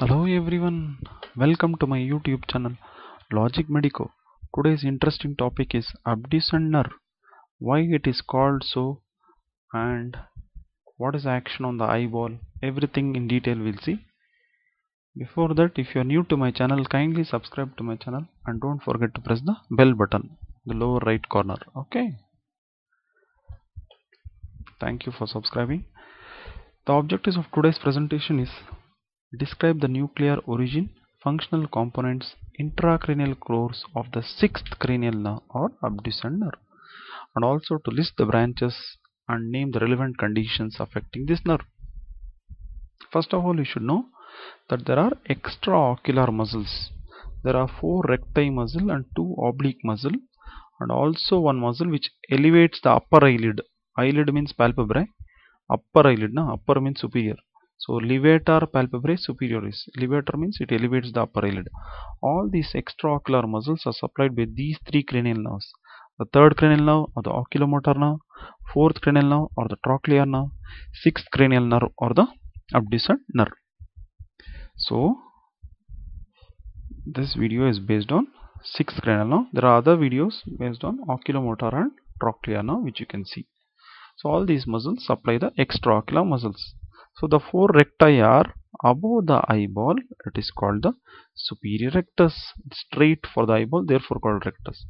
Hello everyone, welcome to my YouTube channel Logic Medico. Today's interesting topic is abducent nerve, why it is called so, and what is action on the eyeball, everything in detail we'll see. Before that, if you are new to my channel, kindly subscribe to my channel and don't forget to press the bell button, the lower right corner. Okay, thank you for subscribing. The objectives of today's presentation is describe the nuclear origin, functional components, intracranial course of the sixth cranial nerve or abducent nerve, and also to list the branches and name the relevant conditions affecting this nerve. First of all, you should know that there are extraocular muscles. There are four recti muscle and two oblique muscle, and also one muscle which elevates the upper eyelid. Eyelid means palpebrae. Upper eyelid, na? Upper means superior. So levator palpebrae superioris, levator means it elevates the upper eyelid. All these extraocular muscles are supplied by these three cranial nerves: the third cranial nerve or the oculomotor nerve, fourth cranial nerve or the trochlear nerve, sixth cranial nerve or the abducent nerve. So this video is based on sixth cranial nerve. There are other videos based on oculomotor and trochlear nerve which you can see. So all these muscles supply the extraocular muscles. So the four recti are above the eyeball, it is called the superior rectus, straight for the eyeball, therefore called rectus.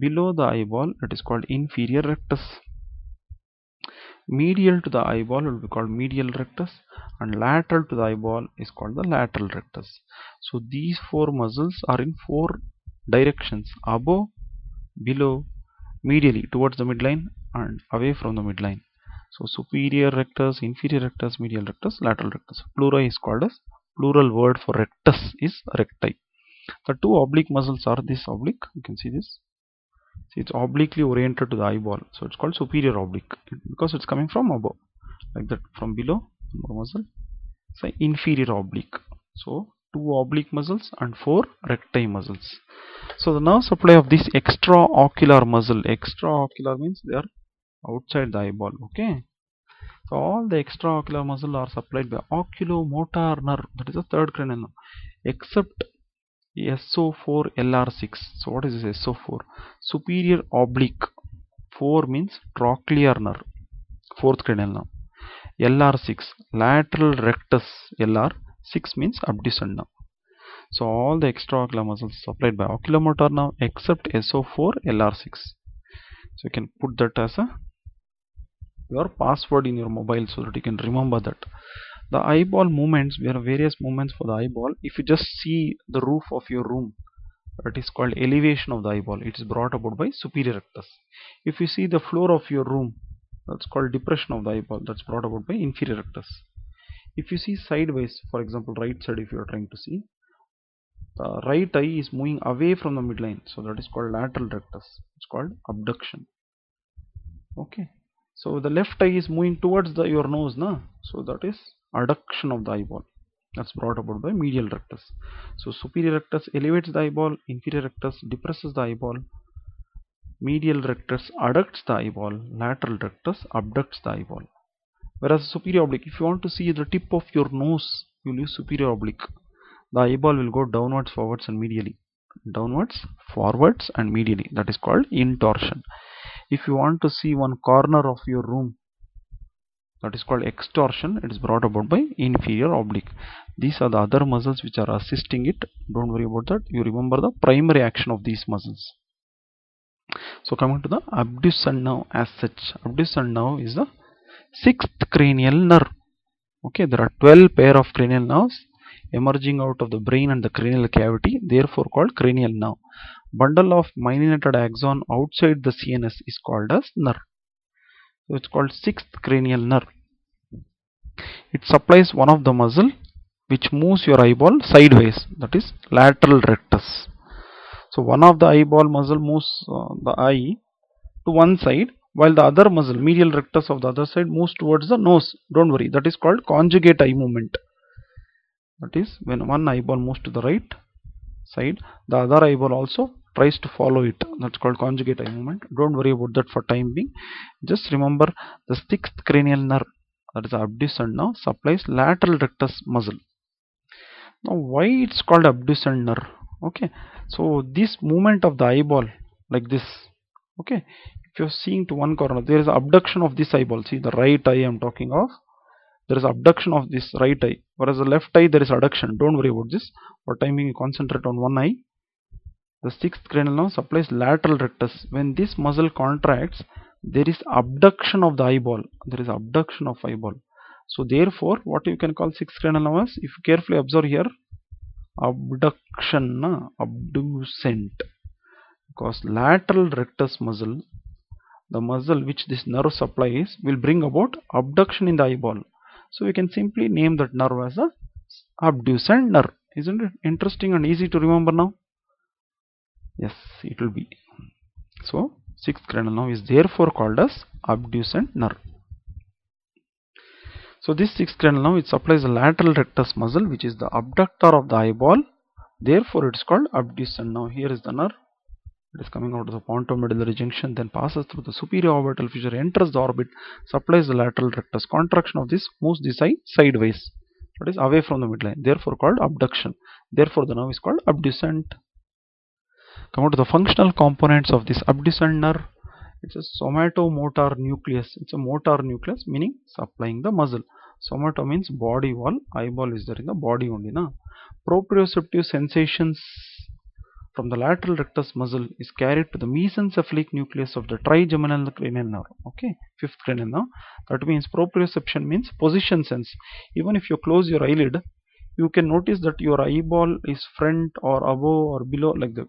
Below the eyeball, it is called inferior rectus. Medial to the eyeball will be called medial rectus, and lateral to the eyeball is called the lateral rectus. So these four muscles are in four directions: above, below, medially towards the midline, and away from the midline. So superior rectus, inferior rectus, medial rectus, lateral rectus. Plura is called as, plural word for rectus is recti. The two oblique muscles are this oblique. You can see this. See, it's obliquely oriented to the eyeball. So it's called superior oblique because it's coming from above. Like that, from below, more muscle. So inferior oblique. So two oblique muscles and four recti muscles. So the nerve supply of this extraocular muscle. Extraocular means they are outside the eyeball. Okay, so all the extraocular muscles are supplied by oculomotor nerve, that is the third cranial nerve, except SO4LR6. So what is this SO4? Superior oblique. 4 means trochlear nerve, fourth cranial nerve. LR6, lateral rectus. LR6 means abducent nerve. So all the extraocular muscles supplied by oculomotor nerve except SO4LR6. So you can put that as a your password in your mobile so that you can remember that. The eyeball movements, there are various movements for the eyeball. If you just see the roof of your room, it is called elevation of the eyeball. It is brought about by superior rectus. If you see the floor of your room, that's called depression of the eyeball. That's brought about by inferior rectus. If you see sideways, for example right side, if you are trying to see, the right eye is moving away from the midline, so that is called lateral rectus. It's called abduction. Okay. So the left eye is moving towards the your nose, na? So that is adduction of the eyeball. That's brought about by medial rectus. So superior rectus elevates the eyeball, inferior rectus depresses the eyeball, medial rectus adducts the eyeball, lateral rectus abducts the eyeball. Whereas superior oblique, if you want to see the tip of your nose, you will use superior oblique. The eyeball will go downwards, forwards and medially. Downwards, forwards and medially. That is called intorsion. If you want to see one corner of your room, that is called extorsion. It is brought about by inferior oblique. These are the other muscles which are assisting it. Don't worry about that. You remember the primary action of these muscles. So coming to the abducent nerve as such. Abducent nerve is the sixth cranial nerve. Okay, there are 12 pair of cranial nerves emerging out of the brain and the cranial cavity, therefore called cranial nerve. Bundle of myelinated axon outside the CNS is called as nerve. So it's called sixth cranial nerve. It supplies one of the muscle which moves your eyeball sideways, that is lateral rectus. So one of the eyeball muscle moves the eye to one side, while the other muscle, medial rectus of the other side, moves towards the nose. Don't worry, that is called conjugate eye movement. That is when one eyeball moves to the right side, the other eyeball also tries to follow it. That's called conjugate eye movement. Don't worry about that for time being. Just remember the sixth cranial nerve, that is abducent nerve, supplies lateral rectus muscle. Now why it's called abducent nerve? Okay, so this movement of the eyeball like this, okay, if you're seeing to one corner, there is abduction of this eyeball. See, the right eye I'm talking of, there is abduction of this right eye, whereas the left eye there is adduction. Don't worry about this. For time being, you concentrate on one eye. The sixth cranial nerve supplies lateral rectus. When this muscle contracts, there is abduction of the eyeball. There is abduction of eyeball. So therefore, what you can call sixth cranial nerve is, if you carefully observe here, abduction, abducent, because lateral rectus muscle, the muscle which this nerve supplies, will bring about abduction in the eyeball. So we can simply name that nerve as a abducent nerve. Isn't it interesting and easy to remember now? Yes, it will be. So sixth cranial nerve is therefore called as abducent nerve. So this sixth cranial nerve, it supplies the lateral rectus muscle, which is the abductor of the eyeball. Therefore, it is called abducent. Now here is the nerve. It is coming out of the pontomedullary junction, then passes through the superior orbital fissure, enters the orbit, supplies the lateral rectus. Contraction of this moves this eye sideways, that is away from the midline, therefore called abduction. Therefore, the nerve is called abducent. Come on to the functional components of this abducent nerve. It's a somatomotor nucleus. It's a motor nucleus, meaning supplying the muscle. Somato means body wall. Eyeball is there in the body only. Na? Proprioceptive sensations from the lateral rectus muscle is carried to the mesencephalic nucleus of the trigeminal cranial nerve. Okay, fifth cranial nerve. That means proprioception means position sense. Even if you close your eyelid, you can notice that your eyeball is front or above or below, like that.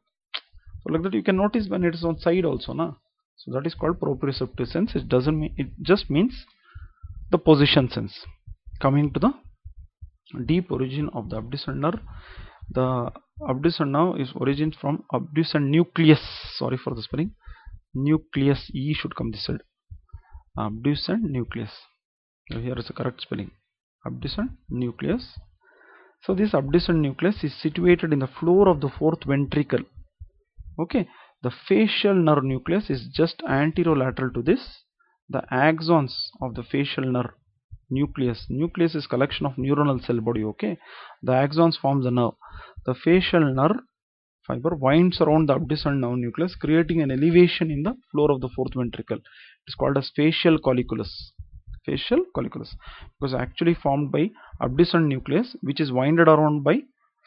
So like that you can notice when it is on side also, na. So that is called proprioceptive sense. It doesn't mean, it just means the position sense. Coming to the deep origin of the abducent nerve. The abducent nerve is origins from abducent nucleus. Sorry for the spelling. Nucleus, E should come this side. Abducent nucleus. So here is the correct spelling. Abducent nucleus. So this abducent nucleus is situated in the floor of the fourth ventricle. Okay. The facial nerve nucleus is just anterolateral to this. The axons of the facial nerve nucleus. Nucleus is collection of neuronal cell body. Okay. The axons form the nerve. The facial nerve fiber winds around the abducent nerve nucleus, creating an elevation in the floor of the fourth ventricle. It is called as facial colliculus. Facial colliculus, because actually formed by abducent nucleus, which is winded around by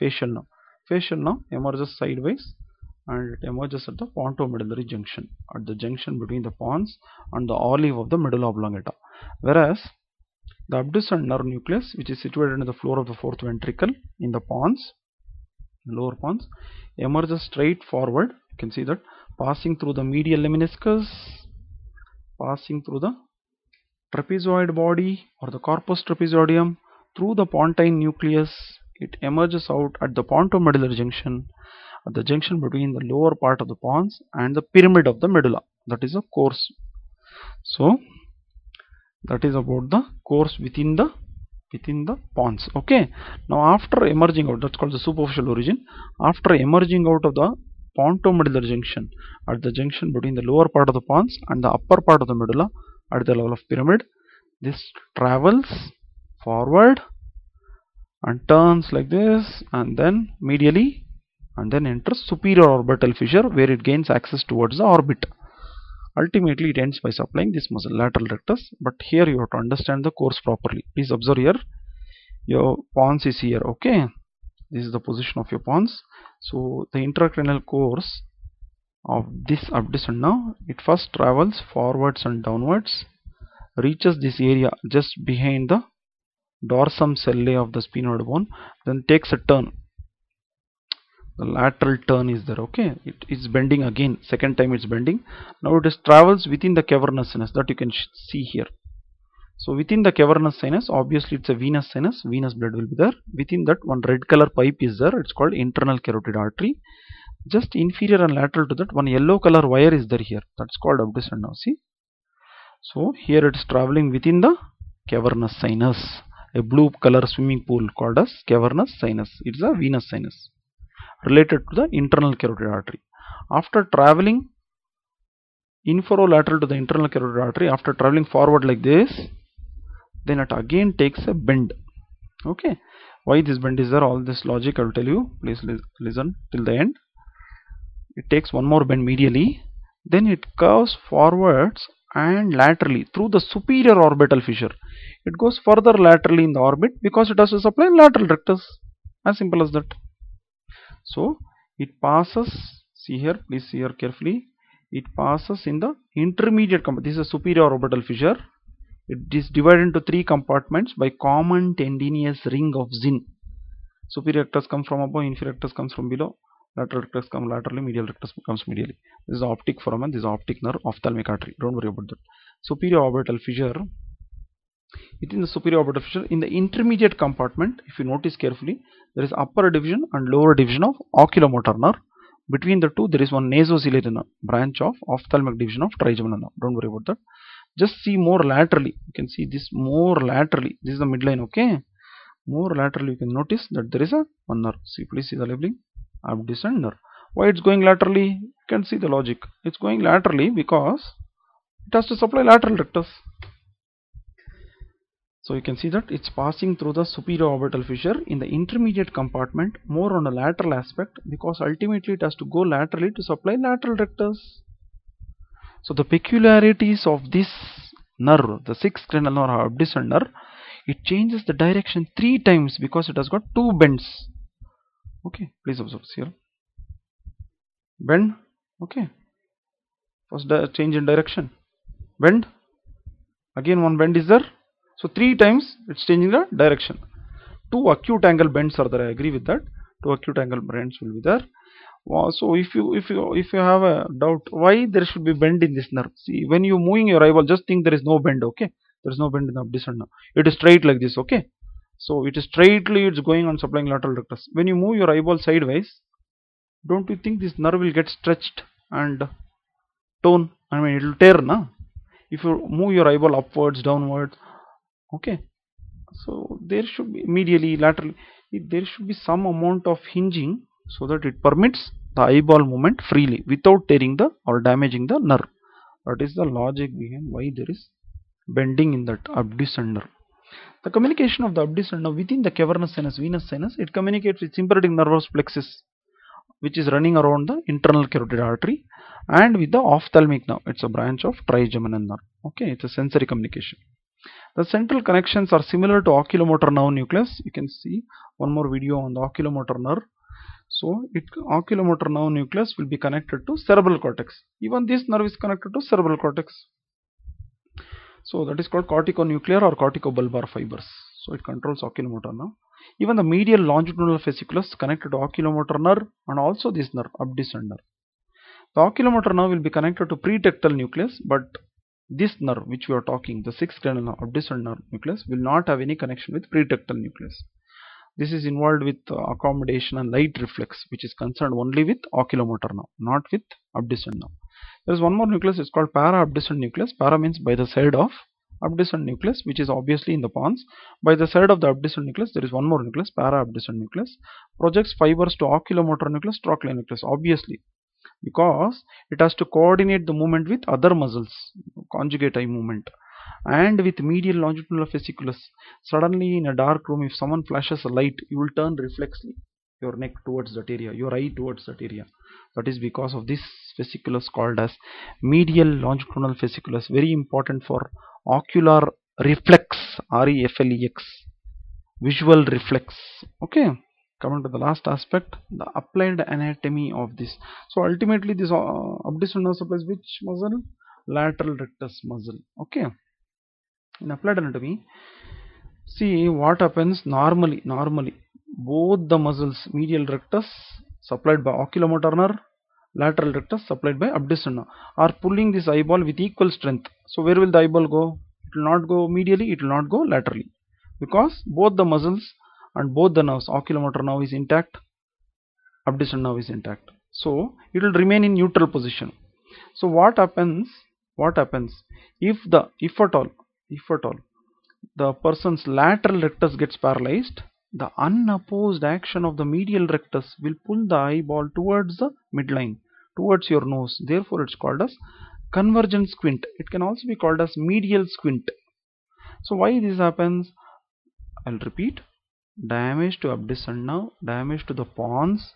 facial nerve. Facial nerve emerges sideways, and it emerges at the pontomedullary junction, at the junction between the pons and the olive of the medulla oblongata. Whereas the abducent nerve nucleus, which is situated in the floor of the fourth ventricle in the pons, lower pons, emerges straight forward. You can see that, passing through the medial lemniscus, passing through the trapezoid body or the corpus trapezoidum, through the pontine nucleus. It emerges out at the pontomedullary junction, at the junction between the lower part of the pons and the pyramid of the medulla, that is a course. So that is about the course within the pons. Okay, now after emerging out, that's called the superficial origin. After emerging out of the pontomedullary junction, at the junction between the lower part of the pons and the upper part of the medulla at the level of pyramid, this travels forward and turns like this, and then medially, and then enters superior orbital fissure, where it gains access towards the orbit. Ultimately, it ends by supplying this muscle, lateral rectus. But here you have to understand the course properly. Please observe here. Your pons is here, okay? This is the position of your pons. So the intracranial course of this abducent nerve, it first travels forwards and downwards, reaches this area just behind the dorsum sellae of the sphenoid bone, then takes a turn. The lateral turn is there, okay? It's bending again, second time it's bending. Now it is travels within the cavernous sinus, that you can see here. So within the cavernous sinus, obviously it's a venous sinus, venous blood will be there. Within that, one red color pipe is there, it's called internal carotid artery. Just inferior and lateral to that, one yellow color wire is there here, that's called abducent nerve. See, so here it's traveling within the cavernous sinus, a blue color swimming pool called as cavernous sinus. It's a venous sinus related to the internal carotid artery. After traveling inferolateral to the internal carotid artery, after traveling forward like this, then it again takes a bend. Okay, Why this bend is there? All this logic I will tell you. Please listen till the end. It takes one more bend medially, then it curves forwards and laterally through the superior orbital fissure. It goes further laterally in the orbit because it has to supply lateral rectus. As simple as that. So it passes, see here, please see here carefully, it passes in the intermediate compartment. This is a superior orbital fissure. It is divided into three compartments by common tendineous ring of Zinn. Superior rectus comes from above, inferior rectus comes from below, lateral rectus comes laterally, medial rectus comes medially. This is the optic foramen, this is the optic nerve, ophthalmic artery. Don't worry about that. Superior orbital fissure. Within the superior orbital fissure, in the intermediate compartment, if you notice carefully, there is upper division and lower division of oculomotor nerve. Between the two, there is one nasociliary nerve, branch of ophthalmic division of trigeminal nerve. Don't worry about that. Just see more laterally. You can see this more laterally. This is the midline, okay? More laterally, you can notice that there is a one nerve. See, please see the labeling, abducent nerve. Why it's going laterally? You can see the logic. It's going laterally because it has to supply lateral rectus. So you can see that it's passing through the superior orbital fissure in the intermediate compartment, more on the lateral aspect, because ultimately it has to go laterally to supply lateral rectus. So the peculiarities of this nerve, the sixth cranial nerve or abducent nerve, it changes the direction 3 times because it has got 2 bends. Okay, please observe here. Bend, okay. First change in direction. Bend, again one bend is there. So 3 times it's changing the direction. 2 acute angle bends are there. I agree with that. 2 acute angle bends will be there. So if you have a doubt why there should be bend in this nerve, see, when you're moving your eyeball, just think there is no bend. Okay, there is no bend in the abducent nerve. It is straight like this. Okay, so it is straightly it's going on supplying lateral rectus. When you move your eyeball sideways, don't you think this nerve will get stretched and torn? I mean, it will tear, na? If you move your eyeball upwards, downwards. Okay, so there should be medially, laterally, there should be some amount of hinging so that it permits the eyeball movement freely without tearing the or damaging the nerve. That is the logic behind why there is bending in that abducent nerve. The communication of the abducent nerve within the cavernous sinus, venous sinus, it communicates with sympathetic nervous plexus, which is running around the internal carotid artery, and with the ophthalmic nerve. It's a branch of trigeminal nerve. Okay, it's a sensory communication. The central connections are similar to oculomotor nerve nucleus. You can see one more video on the oculomotor nerve. So, oculomotor nerve nucleus will be connected to cerebral cortex. Even this nerve is connected to cerebral cortex. So, that is called corticonuclear or corticobulbar fibers. So, it controls oculomotor nerve. Even the medial longitudinal fasciculus connected to oculomotor nerve and also this nerve, abducent nerve. The oculomotor nerve will be connected to pretectal nucleus, but this nerve which we are talking, the sixth cranial nerve, abducent nerve nucleus, will not have any connection with pretectal nucleus. This is involved with accommodation and light reflex, which is concerned only with oculomotor nerve, not with abducent nerve. There is one more nucleus, it's called para-abducent nucleus. Para means by the side of abducent nucleus, which is obviously in the pons. By the side of the abducent nucleus, there is one more nucleus, para-abducent nucleus. Projects fibers to oculomotor nucleus, trochlear nucleus, obviously, because it has to coordinate the movement with other muscles, conjugate eye movement, and with medial longitudinal fasciculus. Suddenly in a dark room, if someone flashes a light, you will turn reflexly your neck towards that area, your eye towards that area. That is because of this fasciculus called as medial longitudinal fasciculus, very important for ocular reflex, reflex, visual reflex. Okay, coming to the last aspect, the applied anatomy of this. So ultimately this abducent nerve supplies which muscle? Lateral rectus muscle. Okay, in applied anatomy, see what happens normally. Normally both the muscles, medial rectus supplied by oculomotor nerve, lateral rectus supplied by abducent nerve, are pulling this eyeball with equal strength. So where will the eyeball go? It will not go medially, it will not go laterally, because both the muscles and both the nerves, oculomotor nerve is intact, abducent nerve is intact. So it will remain in neutral position. So what happens? What happens if at all the person's lateral rectus gets paralyzed? The unopposed action of the medial rectus will pull the eyeball towards the midline, towards your nose. Therefore, it's called as convergent squint. It can also be called as medial squint. So why this happens? I'll repeat. damage to abducent nerve, damage to the pons,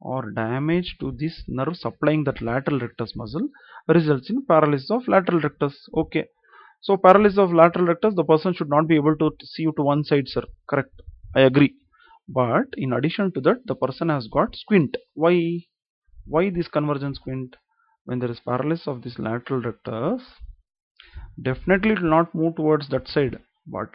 or damage to this nerve supplying that lateral rectus muscle results in paralysis of lateral rectus. Okay, so paralysis of lateral rectus, the person should not be able to see to one side, sir. Correct, I agree. But in addition to that, the person has got squint. Why this convergent squint? When there is paralysis of this lateral rectus, definitely it will not move towards that side, but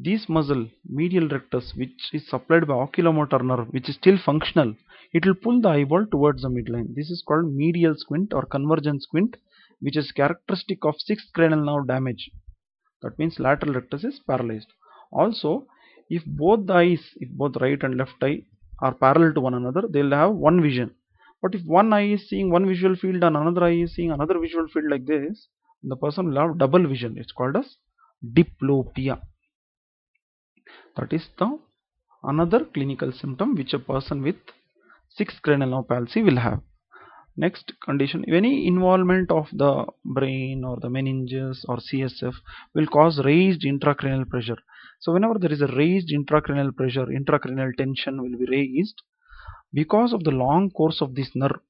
this muscle, medial rectus, which is supplied by oculomotor nerve, which is still functional, it will pull the eyeball towards the midline. This is called medial squint or convergent squint, which is characteristic of sixth cranial nerve damage. That means lateral rectus is paralyzed. Also, if both the eyes, if both right and left eye are parallel to one another, they will have one vision. But if one eye is seeing one visual field and another eye is seeing another visual field like this, the person will have double vision. It's called as diplopia. That is the another clinical symptom which a person with sixth cranial nerve palsy will have. Next condition, any involvement of the brain or the meninges or CSF will cause raised intracranial pressure. So whenever there is a raised intracranial pressure, intracranial tension will be raised because of the long course of this nerve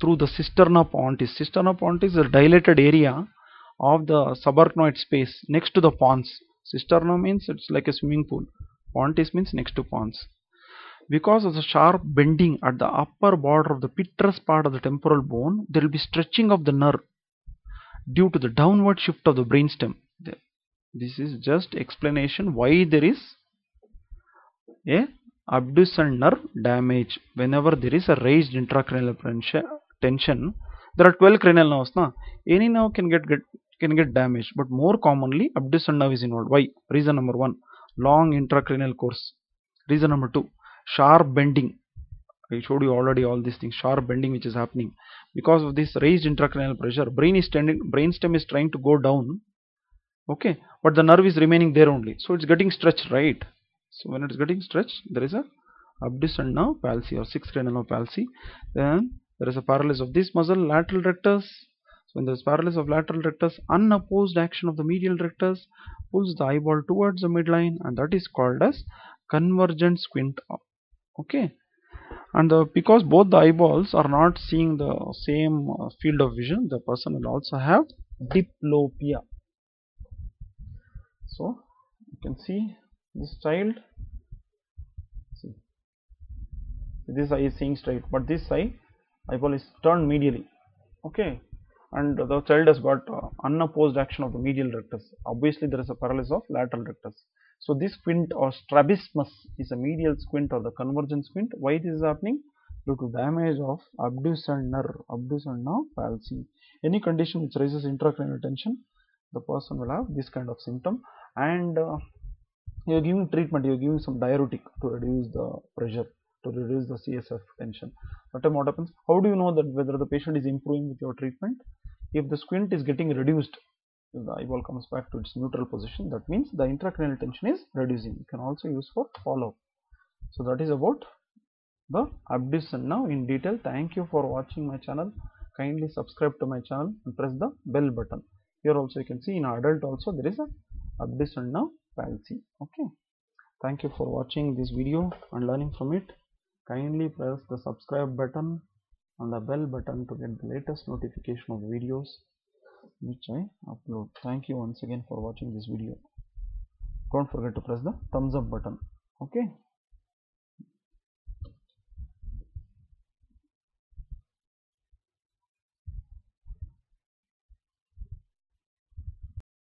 through the cisterna pontis. Cisterna pontis is a dilated area of the subarachnoid space next to the pons. Cisterna means it's like a swimming pool. Pontis means next to pons. Because of the sharp bending at the upper border of the petrous part of the temporal bone, there will be stretching of the nerve due to the downward shift of the brainstem. This is just explanation why there is a abducent nerve damage. Whenever there is a raised intracranial tension, there are 12 cranial nerves. Na? Any nerve can get damaged, but more commonly abducent nerve is involved. Why? Reason number 1, long intracranial course. Reason number 2, sharp bending. I showed you already all these things, sharp bending which is happening. Because of this raised intracranial pressure, brainstem is trying to go down, okay, but the nerve is remaining there only, so it's getting stretched, right? So when it's getting stretched, there is a abducent nerve palsy or sixth cranial nerve palsy. Then there is a paralysis of this muscle, lateral rectus. When there is paralysis of lateral rectus, unopposed action of the medial rectus pulls the eyeball towards the midline, and that is called as convergent squint. Okay, and because both the eyeballs are not seeing the same field of vision, the person will also have diplopia. So you can see this child. See, this eye is seeing straight, but this eyeball is turned medially. Okay. And the child has got unopposed action of the medial rectus. Obviously, there is a paralysis of lateral rectus. So, this squint or strabismus is a medial squint or the convergent squint. Why this is happening? Due to damage of abducent nerve palsy. Any condition which raises intracranial tension, the person will have this kind of symptom. And you are giving treatment, you are giving some diuretic to reduce the pressure, to reduce the CSF tension. That time what happens? How do you know that whether the patient is improving with your treatment? If the squint is getting reduced, if the eyeball comes back to its neutral position, that means the intracranial tension is reducing. You can also use for follow-up. So that is about the abducent nerve in detail. Thank you for watching my channel. Kindly subscribe to my channel and press the bell button. Here also you can see in adult also there is an abducent nerve palsy. Okay. Thank you for watching this video and learning from it. Kindly press the subscribe button and the bell button to get the latest notification of videos which I upload. Thank you once again for watching this video. Don't forget to press the thumbs up button. Okay.